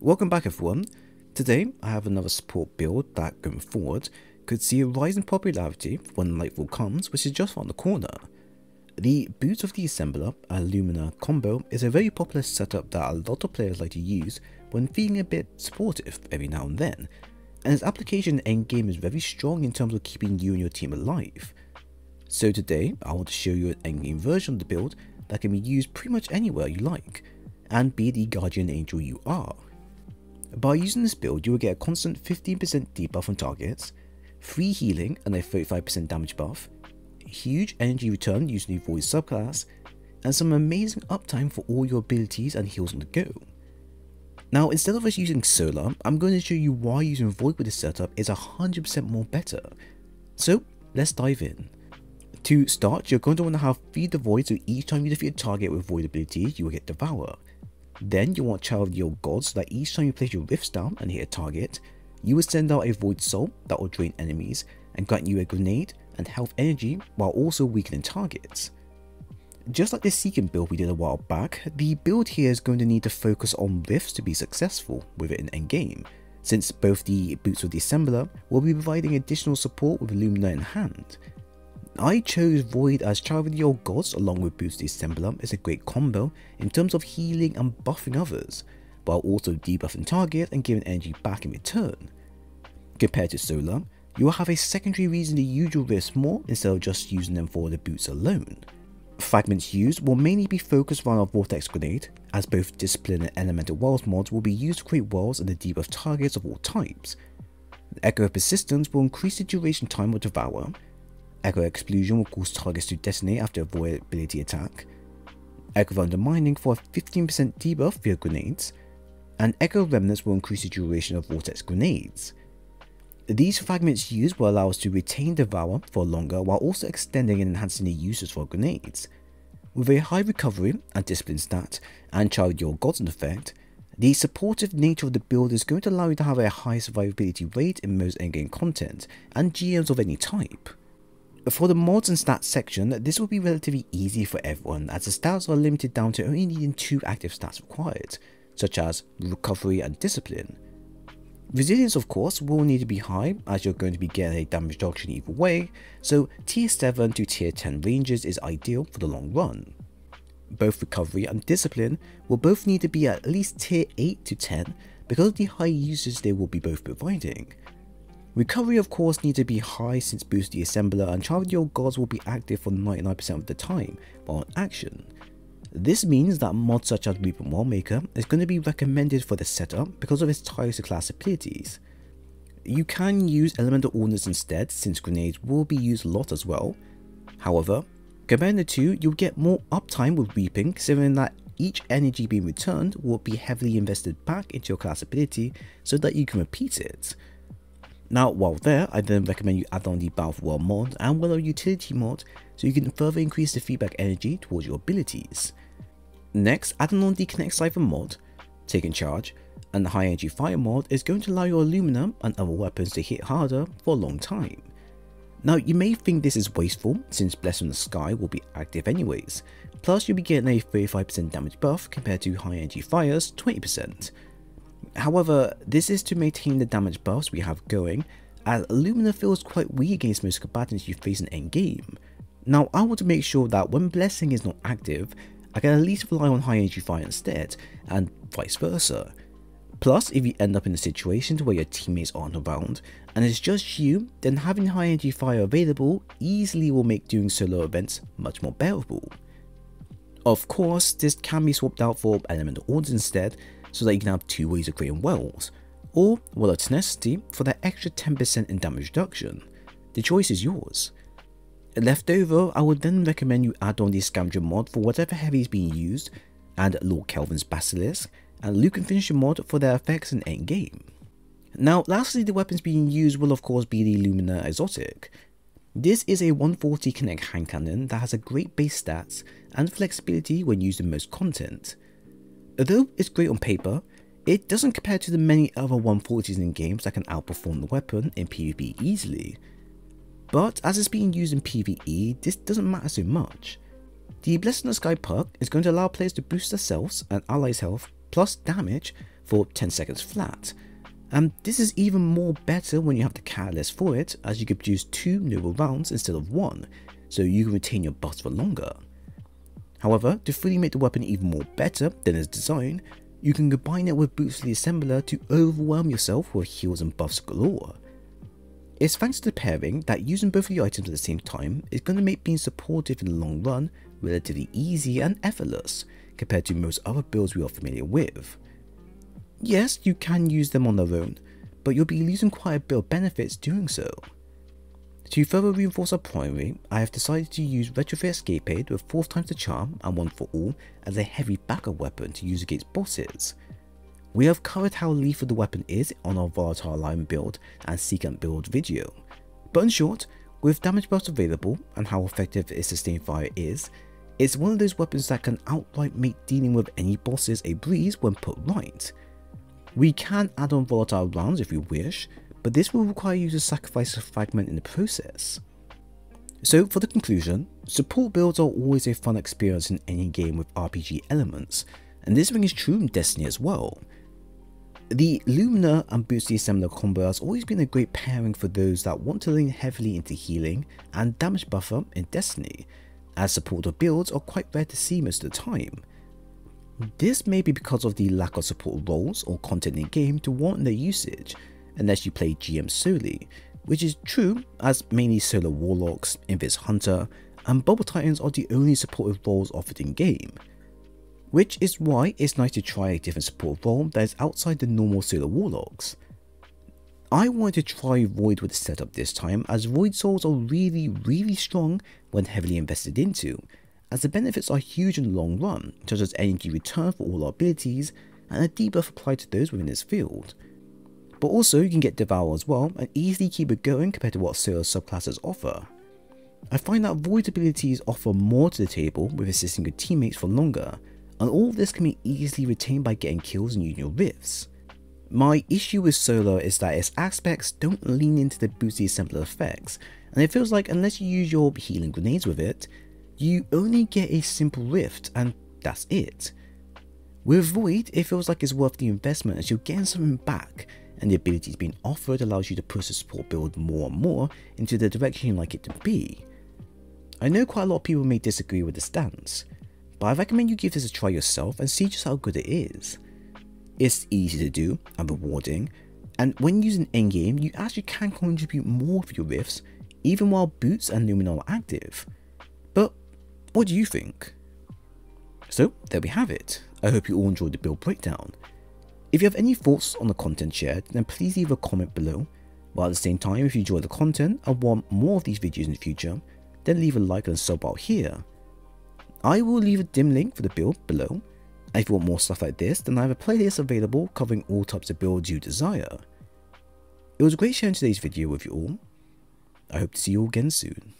Welcome back everyone. Today I have another support build that going forward could see a rise in popularity when Nightfall comes, which is just around the corner. The Boots of the Assembler and Lumina combo is a very popular setup that a lot of players like to use when feeling a bit supportive every now and then, and its application endgame is very strong in terms of keeping you and your team alive. So today I want to show you an endgame version of the build that can be used pretty much anywhere you like, and be the guardian angel you are. By using this build, you will get a constant 15% debuff on targets, free healing and a 35% damage buff, huge energy return using the Void subclass, and some amazing uptime for all your abilities and heals on the go. Now, instead of us using Solar, I'm going to show you why using Void with this setup is 100% more better. So let's dive in. To start, you're going to want to have Feed the Void, so each time you defeat a target with Void ability, you will get Devour. Then you want Child of the Old Gods, so that each time you place your rifts down and hit a target, you will send out a Void Soul that will drain enemies and grant you a grenade and health energy while also weakening targets. Just like the Seeker build we did a while back, the build here is going to need to focus on rifts to be successful with it in endgame, since both the Boots of the Assembler will be providing additional support with Lumina in hand. I chose Void as Child of the Old Gods along with Boots of the Assembler is a great combo in terms of healing and buffing others, while also debuffing target and giving energy back in return. Compared to Solar, you will have a secondary reason to use your rifts more instead of just using them for the boots alone. Fragments used will mainly be focused around our Vortex Grenade, as both Discipline and Elemental Worlds mods will be used to create worlds and the debuff targets of all types. The Echo of Persistence will increase the duration time of Devour. Echo Explosion will cause targets to detonate after a Void ability attack, Echo Undermining for a 15% debuff via grenades, and Echo Remnants will increase the duration of Vortex Grenades. These fragments used will allow us to retain Devour for longer while also extending and enhancing the uses for grenades. With a high recovery and discipline stat and Child of the Old Gods in effect, the supportive nature of the build is going to allow you to have a high survivability rate in most endgame content and GMs of any type. For the mods and stats section, this will be relatively easy for everyone as the stats are limited down to only needing two active stats required, such as recovery and discipline. Resilience of course will need to be high as you're going to be getting a damage reduction either way, so tier 7 to tier 10 ranges is ideal for the long run. Both recovery and discipline will both need to be at least tier 8 to 10 because of the high usage they will be both providing. Recovery of course needs to be high since Boots of the Assembler and Child of the Old Gods will be active for 99% of the time while in action. This means that mods such as Weeping Wildmaker is going to be recommended for the setup because of its tier class abilities. You can use Elemental Ordnance instead since grenades will be used a lot as well. However, comparing the two, you'll get more uptime with Weeping considering that each energy being returned will be heavily invested back into your class ability so that you can repeat it. Now while there, I then recommend you add on the Battle for the World mod and Willow Utility mod so you can further increase the feedback energy towards your abilities. Next, adding on the Connect Cypher mod, Taking Charge, and the High Energy Fire mod is going to allow your Lumina and other weapons to hit harder for a long time. Now you may think this is wasteful since Blessing of the Sky will be active anyways, plus you'll be getting a 35% damage buff compared to High Energy Fire's 20%. However, this is to maintain the damage buffs we have going, as Lumina feels quite weak against most combatants you face in endgame. Now I want to make sure that when Blessing is not active, I can at least rely on High Energy Fire instead, and vice versa. Plus, if you end up in a situation where your teammates aren't around, and it's just you, then having High Energy Fire available easily will make doing solo events much more bearable. Of course, this can be swapped out for Elemental Ordnance instead, so that you can have two ways of creating wells, or Well of Tenacity for that extra 10% in damage reduction. The choice is yours. Left over, I would then recommend you add on the Scavenger mod for whatever heavy is being used, and Lord Kelvin's Basilisk, and Luke and Finisher mod for their effects in endgame. Now lastly, the weapons being used will of course be the Lumina Exotic. This is a 140 Connect hand cannon that has a great base stats and flexibility when used in most content. Although it's great on paper, it doesn't compare to the many other 140s in games that can outperform the weapon in PvP easily. But as it's being used in PvE, this doesn't matter so much. The Blessing of the Sky perk is going to allow players to boost themselves and allies' health plus damage for 10 seconds flat. And this is even more better when you have the catalyst for it, as you can produce 2 neural rounds instead of 1, so you can retain your buffs for longer. However, to fully make the weapon even more better than its design, you can combine it with Boots of the Assembler to overwhelm yourself with heals and buffs galore. It's thanks to the pairing that using both of the items at the same time is going to make being supportive in the long run relatively easy and effortless compared to most other builds we are familiar with. Yes, you can use them on their own, but you'll be losing quite a bit of benefits doing so. To further reinforce our primary, I have decided to use Retrofit Escapade with 4 times the charm and 1 for all as a heavy backup weapon to use against bosses. We have covered how lethal the weapon is on our Volatile Alignment build and Seeker build video, but in short, with damage buffs available and how effective its sustained fire is, it's one of those weapons that can outright make dealing with any bosses a breeze when put right. We can add on Volatile Rounds if we wish, but this will require you to sacrifice a fragment in the process. So for the conclusion, support builds are always a fun experience in any game with RPG elements, and this thing is true in Destiny as well. The Lumina and Boots of the Assembler combo has always been a great pairing for those that want to lean heavily into healing and damage buffer in Destiny, as supportive builds are quite rare to see most of the time. This may be because of the lack of support roles or content in game to warrant their usage, unless you play GM solely, which is true as mainly solo Warlocks, Invis Hunter, and Bubble Titans are the only supportive roles offered in game. Which is why it's nice to try a different support role that is outside the normal solo Warlocks. I wanted to try Void with the setup this time, as Void souls are really strong when heavily invested into, as the benefits are huge in the long run, such as energy return for all our abilities and a debuff applied to those within this field. But also you can get Devour as well and easily keep it going compared to what solo subclasses offer. I find that Void's abilities offer more to the table with assisting your teammates for longer, and all of this can be easily retained by getting kills and using your rifts. My issue with solo is that its aspects don't lean into the Boots of the Assembler effects, and it feels like unless you use your healing grenades with it, you only get a simple rift and that's it. With Void, it feels like it's worth the investment as you're getting something back, and the abilities being offered allows you to push the support build more and more into the direction you like it to be. I know quite a lot of people may disagree with this stance, but I recommend you give this a try yourself and see just how good it is. It's easy to do and rewarding, and when using endgame you actually can contribute more for your rifts even while Boots and Lumina are active. But what do you think? So there we have it. I hope you all enjoyed the build breakdown. If you have any thoughts on the content shared, then please leave a comment below, while at the same time if you enjoy the content and want more of these videos in the future, then leave a like and sub out here. I will leave a dim link for the build below, and if you want more stuff like this, then I have a playlist available covering all types of builds you desire. It was great sharing today's video with you all. I hope to see you all again soon.